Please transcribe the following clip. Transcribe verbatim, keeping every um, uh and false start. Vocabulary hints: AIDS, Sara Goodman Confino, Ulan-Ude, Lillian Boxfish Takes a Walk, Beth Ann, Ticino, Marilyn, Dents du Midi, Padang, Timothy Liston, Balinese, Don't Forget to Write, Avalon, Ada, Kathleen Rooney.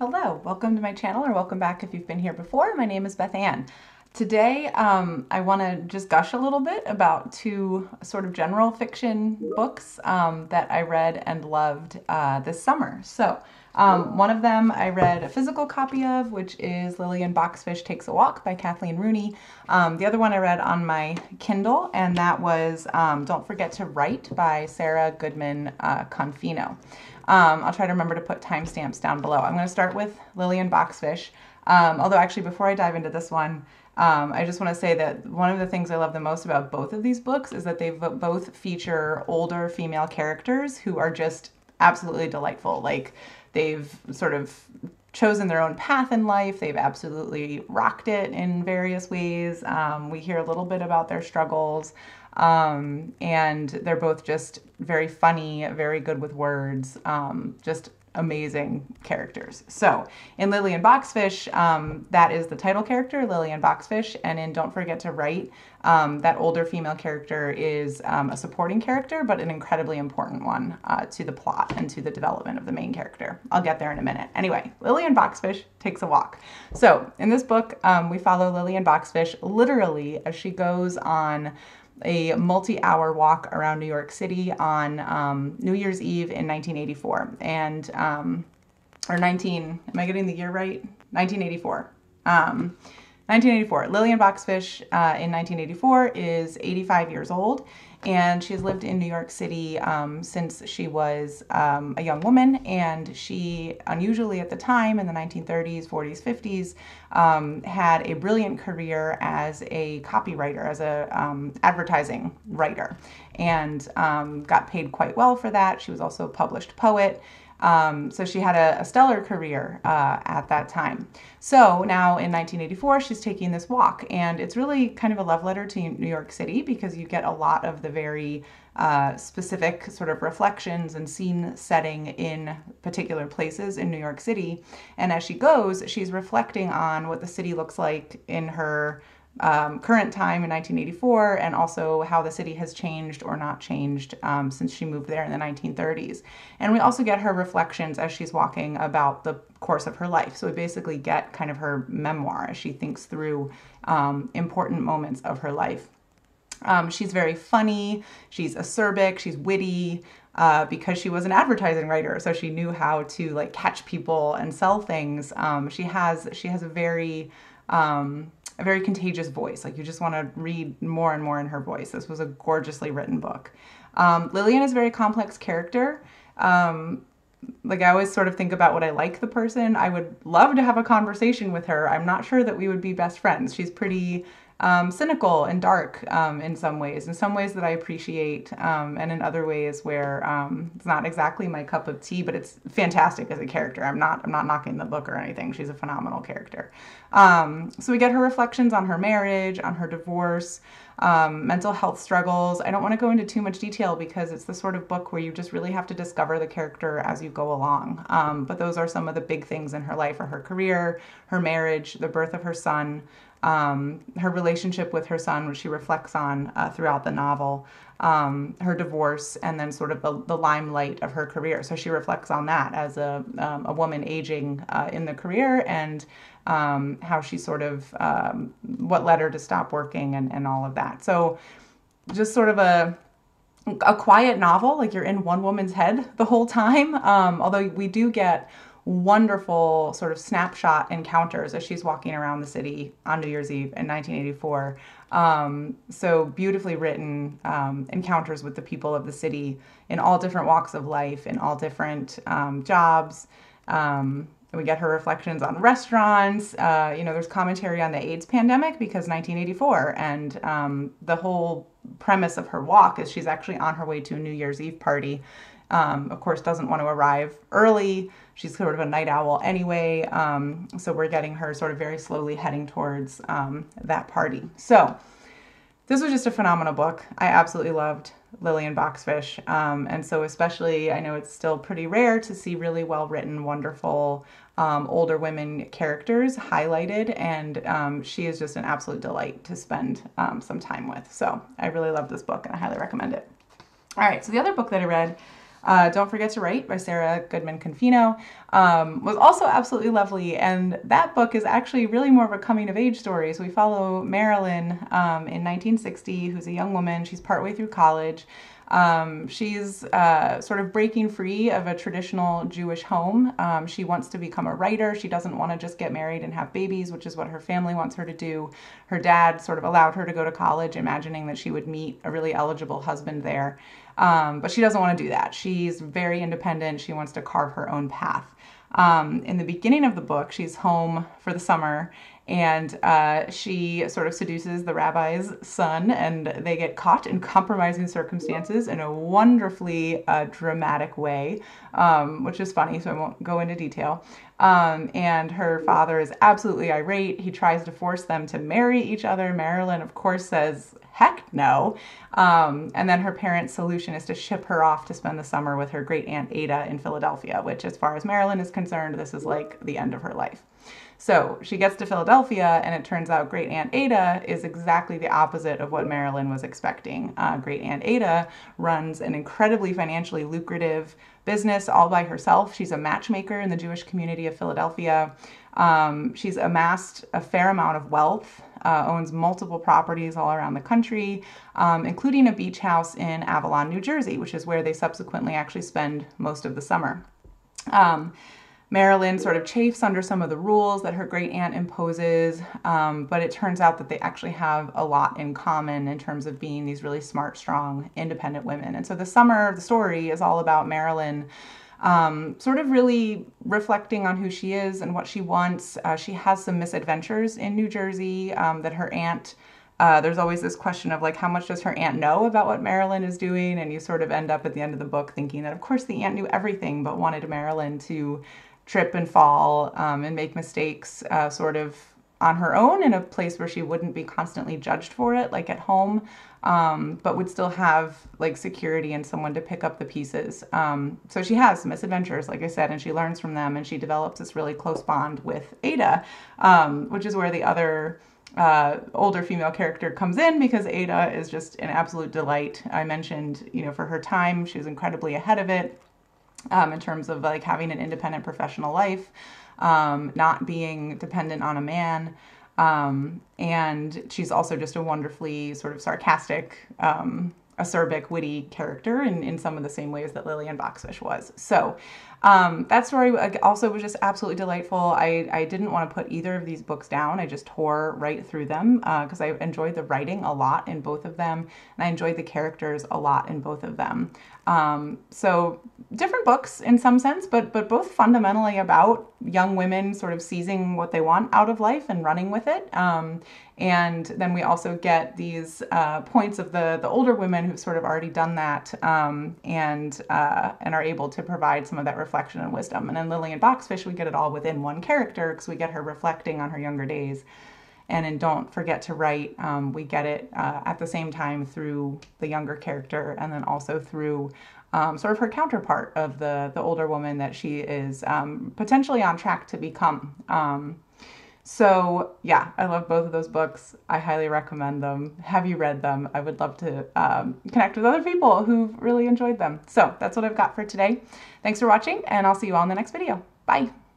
Hello, welcome to my channel, or welcome back if you've been here before. My name is Beth Ann. Today um, I want to just gush a little bit about two sort of general fiction books um, that I read and loved uh, this summer. So um, one of them I read a physical copy of, which is Lillian Boxfish Takes a Walk by Kathleen Rooney. Um, the other one I read on my Kindle, and that was um, Don't Forget to Write by Sara Goodman uh, Confino. Um, I'll try to remember to put timestamps down below. I'm going to start with Lillian Boxfish. Um, although actually before I dive into this one, um, I just want to say that one of the things I love the most about both of these books is that they both feature older female characters who are just absolutely delightful. Like, they've sort of chosen their own path in life. They've absolutely rocked it in various ways. Um, we hear a little bit about their struggles. Um, and they're both just very funny, very good with words, um, just amazing characters. So in Lillian Boxfish, um, that is the title character, Lillian Boxfish, and in Don't Forget to Write, um, that older female character is um, a supporting character, but an incredibly important one uh, to the plot and to the development of the main character. I'll get there in a minute. Anyway, Lillian Boxfish Takes a Walk. So in this book, um, we follow Lillian Boxfish literally as she goes on a multi-hour walk around New York City on um, New Year's Eve in nineteen eighty-four, and um, or nineteen, am I getting the year right? nineteen eighty-four. Um, nineteen eighty-four. Lillian Boxfish uh, in nineteen eighty-four is eighty-five years old, and she's lived in New York City um, since she was um, a young woman, and she unusually at the time in the nineteen thirties, forties, fifties um, had a brilliant career as a copywriter, as a um, advertising writer, and um, got paid quite well for that. She was also a published poet. Um, so she had a, a stellar career uh, at that time. So now in nineteen eighty-four, she's taking this walk, and it's really kind of a love letter to New York City because you get a lot of the very uh, specific sort of reflections and scene setting in particular places in New York City. And as she goes, she's reflecting on what the city looks like in her Um, current time in nineteen eighty-four, and also how the city has changed or not changed um, since she moved there in the nineteen thirties. And we also get her reflections as she's walking about the course of her life. So we basically get kind of her memoir as she thinks through um, important moments of her life. Um, she's very funny, she's acerbic, she's witty, uh, because she was an advertising writer, so she knew how to like catch people and sell things. Um, she has, she has a very um, a very contagious voice. Like, you just want to read more and more in her voice. This was a gorgeously written book. Um, Lillian is a very complex character. Um, like, I always sort of think about what I like the person. I would love to have a conversation with her. I'm not sure that we would be best friends. She's pretty um, cynical and dark um, in some ways, in some ways that I appreciate, um, and in other ways where um, it's not exactly my cup of tea, but it's fantastic as a character. I'm not, I'm not knocking the book or anything. She's a phenomenal character. Um, so we get her reflections on her marriage, on her divorce, um, mental health struggles. I don't want to go into too much detail because it's the sort of book where you just really have to discover the character as you go along. Um, but those are some of the big things in her life, or her career, her marriage, the birth of her son, um, her relationship with her son, which she reflects on uh, throughout the novel, um, her divorce, and then sort of the, the limelight of her career. So she reflects on that as a, um, a woman aging uh, in the career, and Um, how she sort of, um, what led her to stop working, and, and all of that. So just sort of a, a quiet novel, like you're in one woman's head the whole time. Um, although we do get wonderful sort of snapshot encounters as she's walking around the city on New Year's Eve in nineteen eighty-four. Um, so beautifully written um, encounters with the people of the city in all different walks of life, in all different um, jobs, um, we get her reflections on restaurants. Uh, you know, there's commentary on the AIDS pandemic because nineteen eighty-four, and um, the whole premise of her walk is she's actually on her way to a New Year's Eve party. Um, of course, doesn't want to arrive early. She's sort of a night owl anyway. Um, so we're getting her sort of very slowly heading towards um, that party. So this was just a phenomenal book. I absolutely loved Lillian Boxfish, um, and so especially, I know it's still pretty rare to see really well-written, wonderful, um, older women characters highlighted, and um, she is just an absolute delight to spend um, some time with. So I really love this book, and I highly recommend it. All right, so the other book that I read Uh, Don't Forget to Write by Sara Goodman Confino um, was also absolutely lovely, and that book is actually really more of a coming-of-age story. So we follow Marilyn um, in nineteen sixty, who's a young woman. She's partway through college. Um, she's uh, sort of breaking free of a traditional Jewish home. Um, she wants to become a writer. She doesn't want to just get married and have babies, which is what her family wants her to do. Her dad sort of allowed her to go to college, imagining that she would meet a really eligible husband there. Um, but she doesn't want to do that. She's very independent. She wants to carve her own path. Um, in the beginning of the book, she's home for the summer, and uh, she sort of seduces the rabbi's son, and they get caught in compromising circumstances in a wonderfully uh, dramatic way, um, which is funny, so I won't go into detail. Um, and her father is absolutely irate. He tries to force them to marry each other. Marilyn, of course, says, heck no. Um, and then her parents' solution is to ship her off to spend the summer with her great aunt Ada in Philadelphia, which, as far as Marilyn is concerned, this is like the end of her life. So she gets to Philadelphia, and it turns out Great Aunt Ada is exactly the opposite of what Marilyn was expecting. Uh, Great Aunt Ada runs an incredibly financially lucrative business all by herself. She's a matchmaker in the Jewish community of Philadelphia. Um, she's amassed a fair amount of wealth, uh, owns multiple properties all around the country, um, including a beach house in Avalon, New Jersey, which is where they subsequently actually spend most of the summer. Um, Marilyn sort of chafes under some of the rules that her great aunt imposes, um, but it turns out that they actually have a lot in common in terms of being these really smart, strong, independent women. And so the summer of the story is all about Marilyn um, sort of really reflecting on who she is and what she wants. Uh, she has some misadventures in New Jersey um, that her aunt Uh, there's always this question of, like, how much does her aunt know about what Marilyn is doing? And you sort of end up at the end of the book thinking that, of course, the aunt knew everything but wanted Marilyn to trip and fall um, and make mistakes uh, sort of on her own in a place where she wouldn't be constantly judged for it, like at home, um, but would still have, like, security and someone to pick up the pieces. Um, so she has misadventures, like I said, and she learns from them, and she develops this really close bond with Ada, um, which is where the other Uh, older female character comes in, because Ada is just an absolute delight. I mentioned, you know, for her time, she was incredibly ahead of it um, in terms of, like, having an independent professional life, um, not being dependent on a man. Um, and she's also just a wonderfully sort of sarcastic, um, acerbic, witty character in, in some of the same ways that Lillian Boxfish was. So um, that story also was just absolutely delightful. I, I didn't want to put either of these books down. I just tore right through them because uh, I enjoyed the writing a lot in both of them, and I enjoyed the characters a lot in both of them. Um, so different books in some sense, but, but both fundamentally about young women sort of seizing what they want out of life and running with it. Um, and then we also get these uh, points of the, the older women who've sort of already done that um, and uh, and are able to provide some of that reflection and wisdom. And in Lillian Boxfish, we get it all within one character, because we get her reflecting on her younger days. And in Don't Forget to Write, um, we get it uh, at the same time through the younger character, and then also through um, sort of her counterpart of the, the older woman that she is um, potentially on track to become. Um, So yeah, I love both of those books. I highly recommend them. Have you read them? I would love to um, connect with other people who've really enjoyed them. So that's what I've got for today. Thanks for watching, and I'll see you all in the next video. Bye.